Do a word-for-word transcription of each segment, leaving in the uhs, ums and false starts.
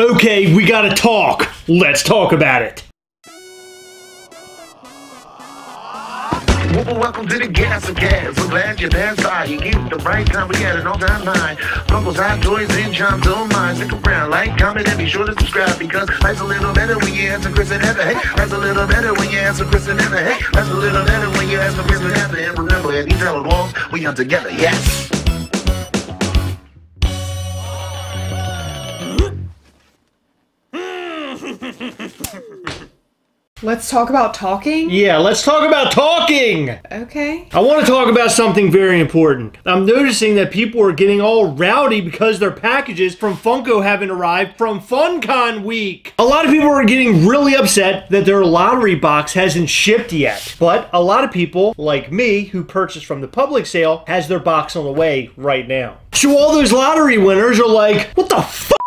Okay, we gotta talk. Let's talk about it. Welcome to the Gastlecast. So glad you're there. Sorry, you gave it the right time. We had it all online. Funko Soda toys and charms on mine. Stick around, like, comment, and be sure to subscribe, because life's a little better when you answer Chris and Heather. Hey, life's a little better when you answer Chris and Heather. Hey, life's a little better when you answer Chris and Heather. And remember, at these hour longs, we are together. Yes. Let's talk about talking? Yeah, let's talk about talking! Okay. I want to talk about something very important. I'm noticing that people are getting all rowdy because their packages from Funko haven't arrived from FunCon week. A lot of people are getting really upset that their lottery box hasn't shipped yet. But a lot of people, like me, who purchased from the public sale, has their box on the way right now. So all those lottery winners are like, what the fuck?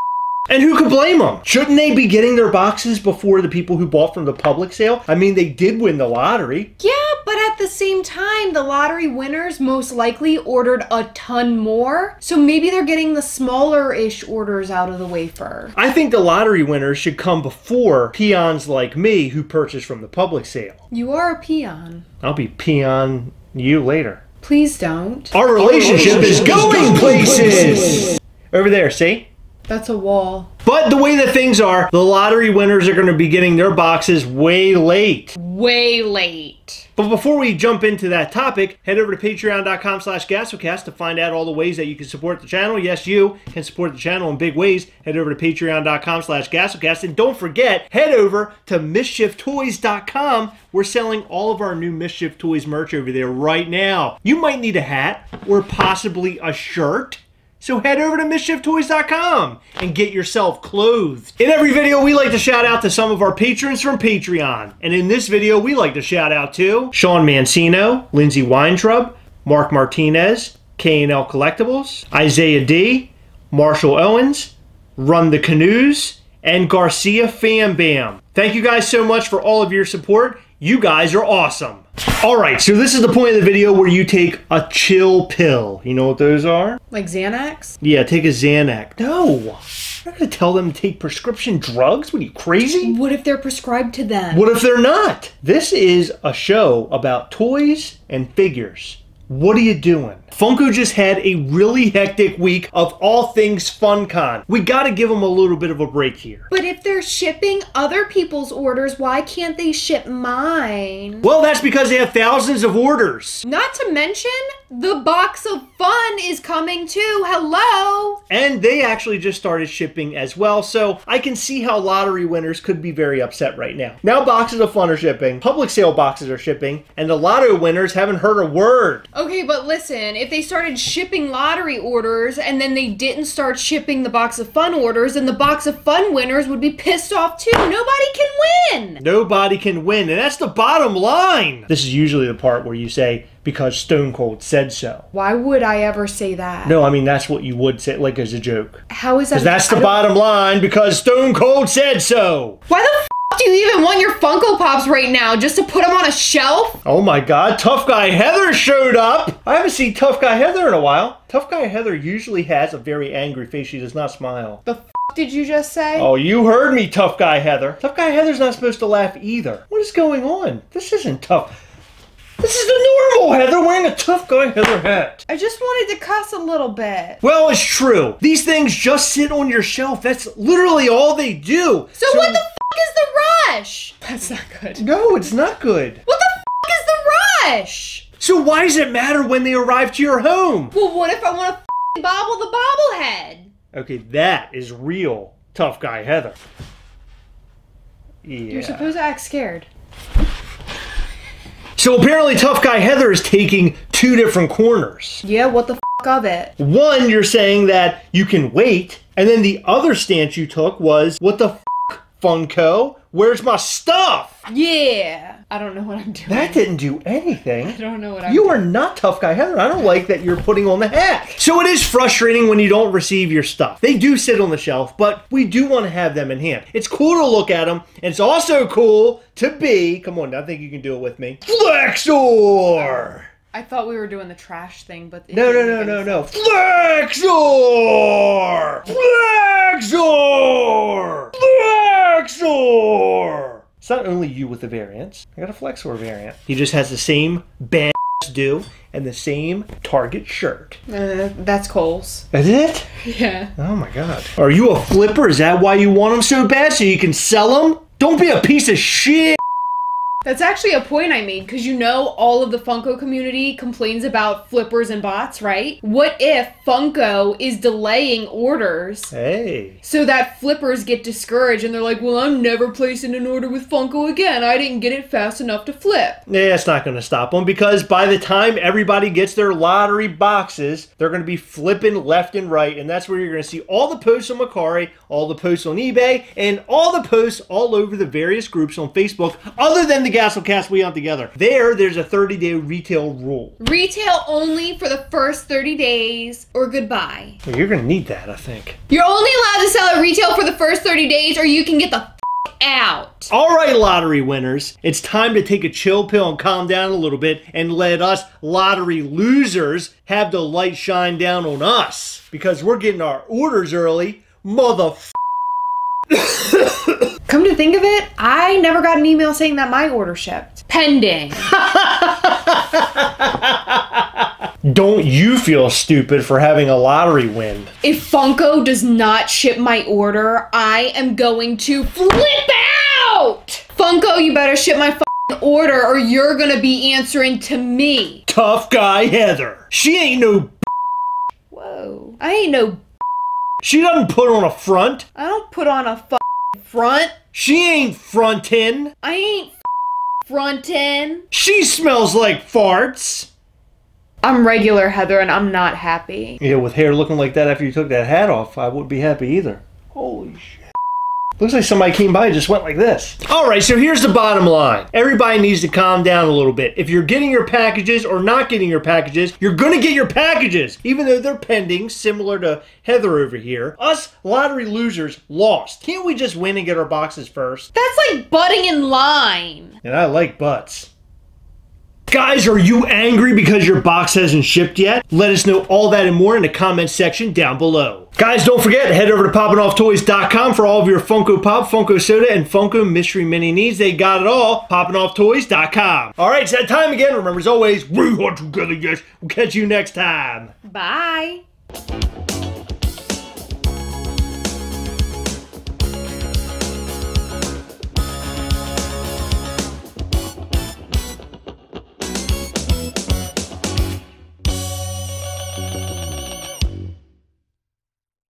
And who could blame them? Shouldn't they be getting their boxes before the people who bought from the public sale? I mean, they did win the lottery. Yeah, but at the same time, the lottery winners most likely ordered a ton more. So maybe they're getting the smaller-ish orders out of the way first. I think the lottery winners should come before peons like me who purchased from the public sale. You are a peon. I'll be peon you later. Please don't. Our relationship, Our relationship is going places. places! Over there, see? That's a wall. But the way that things are, the lottery winners are going to be getting their boxes way late. Way late. But before we jump into that topic, head over to patreon.com slash Gastlecast to find out all the ways that you can support the channel. Yes, you can support the channel in big ways. Head over to patreon.com slash Gastlecast. And don't forget, head over to mischief toys dot com. We're selling all of our new Mischief Toys merch over there right now. You might need a hat or possibly a shirt. So head over to mischief toys dot com and get yourself clothed. In every video, we like to shout out to some of our patrons from Patreon. And in this video, we like to shout out to Sean Mancino, Lindsey Weintrub, Mark Martinez, K and L Collectibles, Isaiah D, Marshall Owens, Run the Canoes, and Garcia Fam Bam. Thank you guys so much for all of your support. You guys are awesome. All right, so this is the point of the video where you take a chill pill. You know what those are? Like Xanax? Yeah, take a Xanax. No. I'm not going to tell them to take prescription drugs. What are you, crazy? What if they're prescribed to them? What if they're not? This is a show about toys and figures. What are you doing? Funko just had a really hectic week of all things FunCon. We gotta give them a little bit of a break here. But if they're shipping other people's orders, why can't they ship mine? Well, that's because they have thousands of orders. Not to mention, the box of fun is coming too, hello! And they actually just started shipping as well, so I can see how lottery winners could be very upset right now. Now boxes of fun are shipping, public sale boxes are shipping, and the lottery winners haven't heard a word. Okay, but listen, if they started shipping lottery orders and then they didn't start shipping the box of fun orders, then the box of fun winners would be pissed off too. Nobody can win! Nobody can win, and that's the bottom line! This is usually the part where you say, because Stone Cold said so. Why would I ever say that? No, I mean, that's what you would say, like, as a joke. How is that? Because that's the bottom line, because Stone Cold said so! Why the f***? Do you even want your Funko Pops right now, just to put them on a shelf? Oh my god, Tough Guy Heather showed up! I haven't seen Tough Guy Heather in a while. Tough Guy Heather usually has a very angry face. She does not smile. The f did you just say? Oh, you heard me, Tough Guy Heather. Tough Guy Heather's not supposed to laugh either. What is going on? This isn't tough. This is the normal Heather wearing a Tough Guy Heather hat. I just wanted to cuss a little bit. Well, it's true. These things just sit on your shelf. That's literally all they do. So, so what the f is the rush? That's not good. No, it's not good. What the f is the rush? So why does it matter when they arrive to your home? Well, what if I want to f bobble the bobblehead? Okay, that is real Tough Guy Heather. Yeah. You're supposed to act scared. So apparently Tough Guy Heather is taking two different corners. Yeah, what the f of it? One, you're saying that you can wait, and then the other stance you took was, what the f Funko? Where's my stuff? Yeah. I don't know what I'm doing. That didn't do anything. I don't know what I'm doing. You are not Tough Guy Heather. I don't like that you're putting on the hat. So it is frustrating when you don't receive your stuff. They do sit on the shelf, but we do want to have them in hand. It's cool to look at them, and it's also cool to be, come on, I think you can do it with me, Flexor! I thought we were doing the trash thing, but... No, no, no, no, no. Flexor! Flexor! not only you with the variants. I got a Flexor variant. He just has the same badass do and the same Target shirt. Uh, that's Kohl's. That's it? Yeah. Oh my god. Are you a flipper? Is that why you want them so bad? So you can sell them? Don't be a piece of shit! That's actually a point I made, because you know all of the Funko community complains about flippers and bots, right? What if Funko is delaying orders? Hey. So that flippers get discouraged and they're like, well, I'm never placing an order with Funko again. I didn't get it fast enough to flip. Yeah, it's not going to stop them, because by the time everybody gets their lottery boxes, they're going to be flipping left and right, and that's where you're going to see all the posts on Macari, all the posts on eBay, and all the posts all over the various groups on Facebook, other than the Gastlecast we on together. There, there's a thirty day retail rule. Retail only for the first thirty days or goodbye. Well, you're gonna need that, I think. You're only allowed to sell at retail for the first thirty days or you can get the f out. All right, lottery winners, it's time to take a chill pill and calm down a little bit and let us lottery losers have the light shine down on us, because we're getting our orders early, mother. Come to think of it, I never got an email saying that my order shipped. Pending. Don't you feel stupid for having a lottery win? If Funko does not ship my order, I am going to flip out! Funko, you better ship my f***ing order or you're gonna be answering to me. Tough guy Heather. She ain't no b****. Whoa. I ain't no b****. She doesn't put on a front. I don't put on a f***ing front. She ain't frontin'. I ain't frontin'. She smells like farts. I'm regular Heather and I'm not happy. Yeah, with hair looking like that after you took that hat off, I wouldn't be happy either. Holy shit. Looks like somebody came by and just went like this. All right, so here's the bottom line. Everybody needs to calm down a little bit. If you're getting your packages or not getting your packages, you're going to get your packages, even though they're pending, similar to Heather over here. Us lottery losers lost. Can't we just win and get our boxes first? That's like butting in line. And I like butts. Guys, are you angry because your box hasn't shipped yet? Let us know all that and more in the comment section down below. Guys, don't forget, head over to poppin off toys dot com for all of your Funko Pop, Funko Soda, and Funko Mystery Mini needs. They got it all. poppin off toys dot com. All right, it's that time again. Remember, as always, we are together, yes. We'll catch you next time. Bye.